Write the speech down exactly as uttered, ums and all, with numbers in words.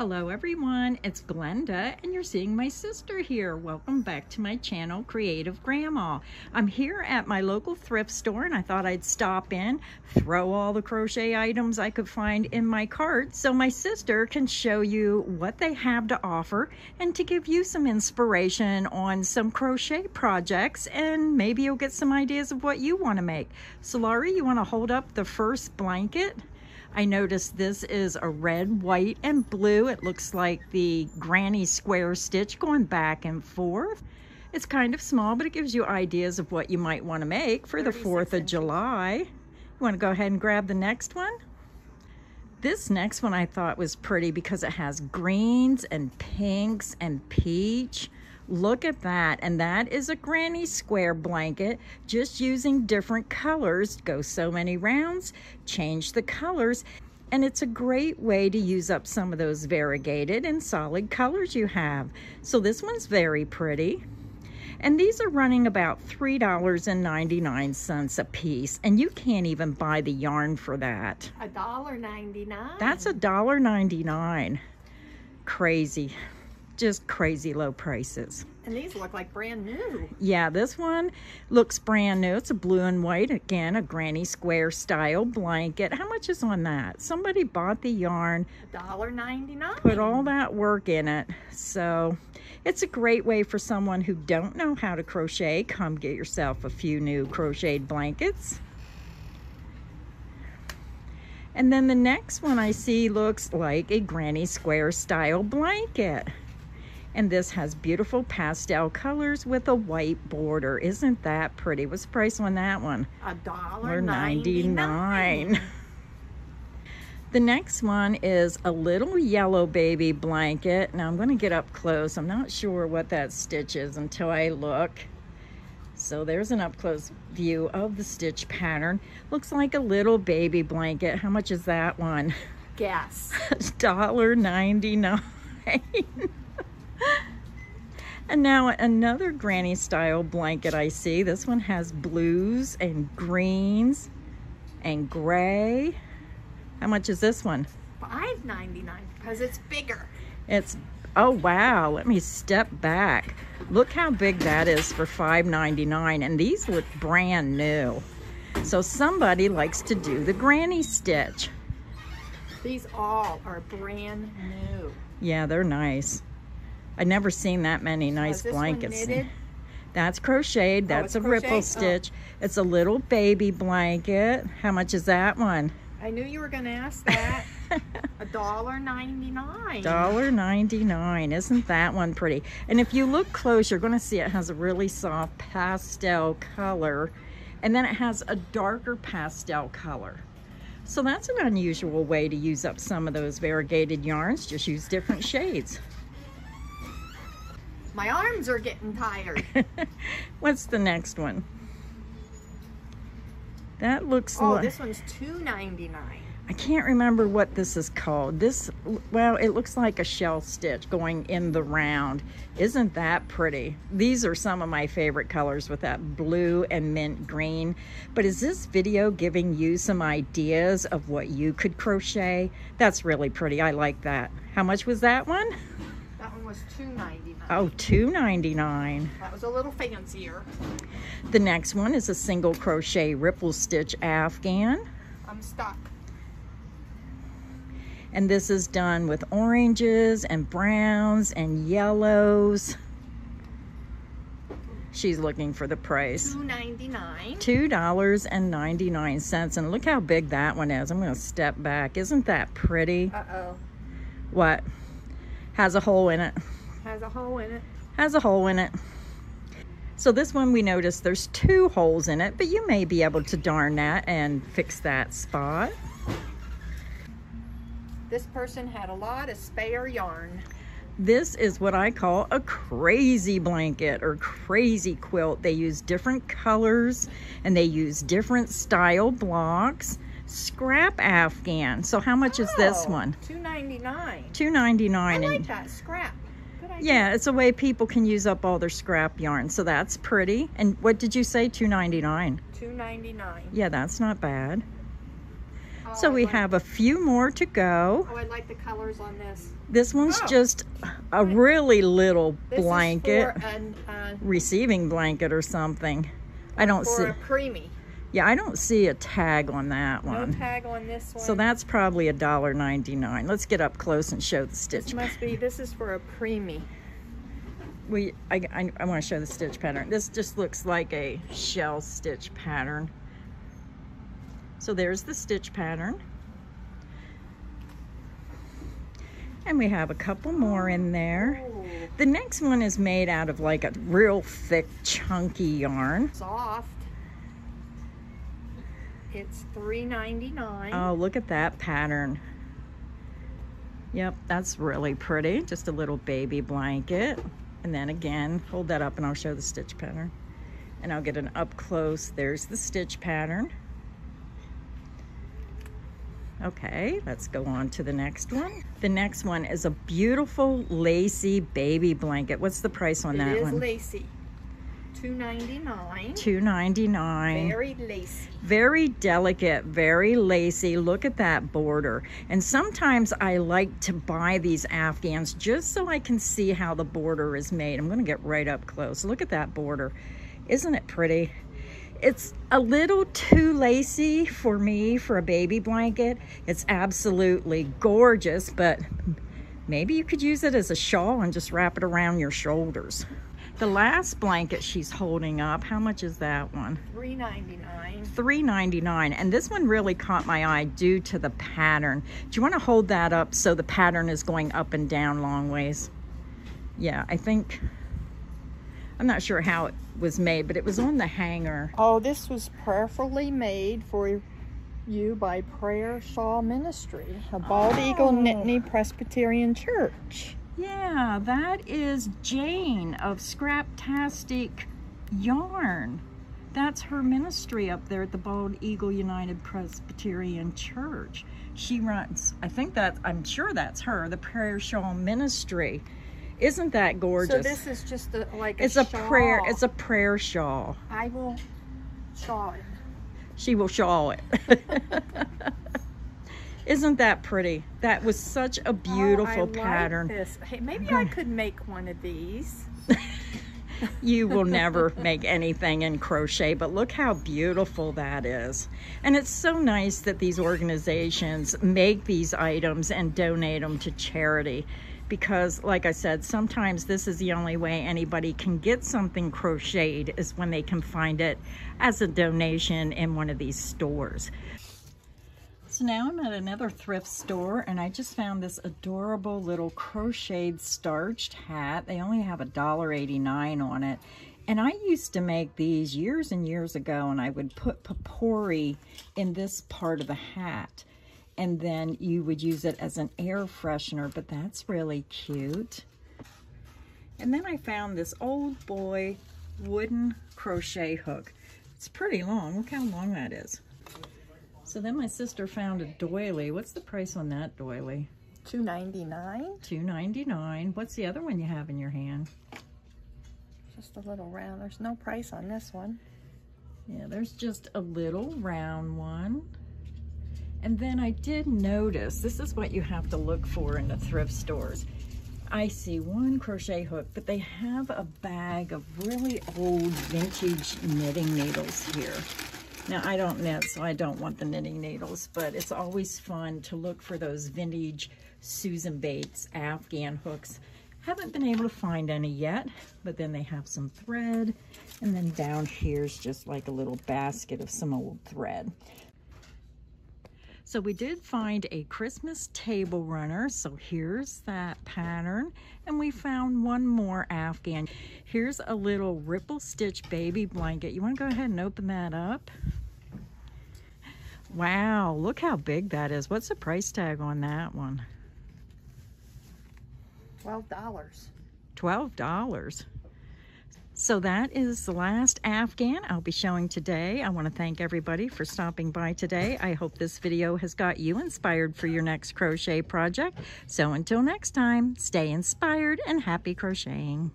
Hello everyone, it's Glenda and you're seeing my sister here. Welcome back to my channel, Creative Grandma. I'm here at my local thrift store and I thought I'd stop in, throw all the crochet items I could find in my cart so my sister can show you what they have to offer and to give you some inspiration on some crochet projects, and maybe you'll get some ideas of what you want to make. Solari, you want to hold up the first blanket? I noticed this is a red, white, and blue. It looks like the granny square stitch going back and forth. It's kind of small, but it gives you ideas of what you might want to make for the fourth of July. You want to go ahead and grab the next one? This next one I thought was pretty because it has greens and pinks and peach. Look at that, and that is a granny square blanket, just using different colors. Go so many rounds, change the colors, and it's a great way to use up some of those variegated and solid colors you have. So this one's very pretty. And these are running about three ninety-nine a piece, and you can't even buy the yarn for that. a dollar ninety-nine. That's a dollar ninety-nine. Crazy. Just crazy low prices. And these look like brand new. Yeah, this one looks brand new. It's a blue and white, again, a granny square style blanket. How much is on that? Somebody bought the yarn. a dollar ninety-nine. Put all that work in it. So it's a great way for someone who don't know how to crochet. Come get yourself a few new crocheted blankets. And then the next one I see looks like a granny square style blanket. And this has beautiful pastel colors with a white border. Isn't that pretty? What's the price on that one? a dollar ninety-nine. The next one is a little yellow baby blanket. Now I'm going to get up close. I'm not sure what that stitch is until I look. So there's an up-close view of the stitch pattern. Looks like a little baby blanket. How much is that one? Guess. a dollar ninety-nine. And now another granny style blanket I see. This one has blues and greens and gray. How much is this one? five ninety-nine because it's bigger. It's, oh wow, let me step back. Look how big that is for five ninety-nine, and these look brand new. So somebody likes to do the granny stitch. These all are brand new. Yeah, they're nice. I've never seen that many nice oh, blankets. That's crocheted. That's oh, a crocheted? ripple stitch. Oh. It's a little baby blanket. How much is that one? I knew you were going to ask that. a dollar ninety-nine. a dollar ninety-nine. Isn't that one pretty? And if you look close, you're going to see it has a really soft pastel color. And then it has a darker pastel color. So that's an unusual way to use up some of those variegated yarns. Just use different shades. My arms are getting tired. What's the next one? That looks oh, like... this one's two ninety-nine. I can't remember what this is called. This, well, it looks like a shell stitch going in the round. Isn't that pretty? These are some of my favorite colors, with that blue and mint green. But is this video giving you some ideas of what you could crochet? That's really pretty. I like that. How much was that one? That one was two ninety-nine. Oh, two ninety-nine. That was a little fancier. The next one is a single crochet ripple stitch afghan. I'm stuck. And this is done with oranges and browns and yellows. She's looking for the price. two ninety-nine. two ninety-nine. And look how big that one is. I'm going to step back. Isn't that pretty? Uh-oh. What? Has a hole in it. Has a hole in it. Has a hole in it. So this one, we noticed there's two holes in it, but you may be able to darn that and fix that spot. This person had a lot of spare yarn. This is what I call a crazy blanket or crazy quilt. They use different colors and they use different style blocks. Scrap afghan. So how much oh, is this one? two ninety-nine. two ninety-nine. I like that, scrap. Yeah, it's a way people can use up all their scrap yarn. So that's pretty. And what did you say? two ninety-nine. two ninety-nine. Yeah, that's not bad. color. So we have a few more to go. Oh, I like the colors on this. This one's oh. just a really little this blanket, is for an, uh, receiving blanket or something. I don't for see. A preemie. Yeah, I don't see a tag on that one. No tag on this one. So that's probably a dollar ninety-nine. Let's get up close and show the stitch. This must be. This is for a preemie. We, I, I, I want to show the stitch pattern. This just looks like a shell stitch pattern. So there's the stitch pattern. And we have a couple more in there. Ooh. The next one is made out of like a real thick, chunky yarn. Soft. It's three ninety-nine. Oh, look at that pattern. Yep, that's really pretty. Just a little baby blanket. And then again, hold that up and I'll show the stitch pattern. And I'll get an up close. There's the stitch pattern. Okay, let's go on to the next one. The next one is a beautiful lacy baby blanket. What's the price on that one? It is lacy. two ninety-nine. two ninety-nine. Very lacy. Very delicate, very lacy. Look at that border. And sometimes I like to buy these Afghans just so I can see how the border is made. I'm gonna get right up close. Look at that border. Isn't it pretty? It's a little too lacy for me for a baby blanket. It's absolutely gorgeous, but maybe you could use it as a shawl and just wrap it around your shoulders. The last blanket she's holding up, how much is that one? three ninety-nine. three ninety-nine. And this one really caught my eye due to the pattern. Do you want to hold that up so the pattern is going up and down long ways? Yeah, I think, I'm not sure how it was made, but it was on the hanger. Oh, this was prayerfully made for you by Prayer Shaw Ministry, a Bald oh. Eagle United Presbyterian Church. Yeah, that is Jane of Scraptastic Yarn. That's her ministry up there at the Bald Eagle United Presbyterian Church. She runs, I think that, I'm sure that's her, the Prayer Shawl Ministry. Isn't that gorgeous? So this is just a, like a it's a shawl. prayer. It's a prayer shawl. I will shawl it. She will shawl it. Isn't that pretty? That was such a beautiful oh, I pattern. Like this. Hey, maybe I could make one of these. You will never make anything in crochet, but look how beautiful that is. And it's so nice that these organizations make these items and donate them to charity. Because, like I said, sometimes this is the only way anybody can get something crocheted is when they can find it as a donation in one of these stores. So now I'm at another thrift store and I just found this adorable little crocheted starched hat. They only have a dollar eighty-nine on it. And I used to make these years and years ago, and I would put potpourri in this part of the hat. And then you would use it as an air freshener, but that's really cute. And then I found this old boy wooden crochet hook. It's pretty long. Look how long that is. So then my sister found a doily. What's the price on that doily? two ninety-nine. two ninety-nine. What's the other one you have in your hand? Just a little round. There's no price on this one. Yeah, there's just a little round one. And then I did notice, this is what you have to look for in the thrift stores. I see one crochet hook, but they have a bag of really old vintage knitting needles here. Now, I don't knit, so I don't want the knitting needles, but it's always fun to look for those vintage Susan Bates Afghan hooks. Haven't been able to find any yet, but then they have some thread. And then down here's just like a little basket of some old thread. So we did find a Christmas table runner. So here's that pattern. And we found one more Afghan. Here's a little ripple stitch baby blanket. You want to go ahead and open that up? Wow, look how big that is. What's the price tag on that one? twelve dollars. twelve dollars. So that is the last Afghan I'll be showing today. I want to thank everybody for stopping by today. I hope this video has got you inspired for your next crochet project. So until next time, stay inspired and happy crocheting.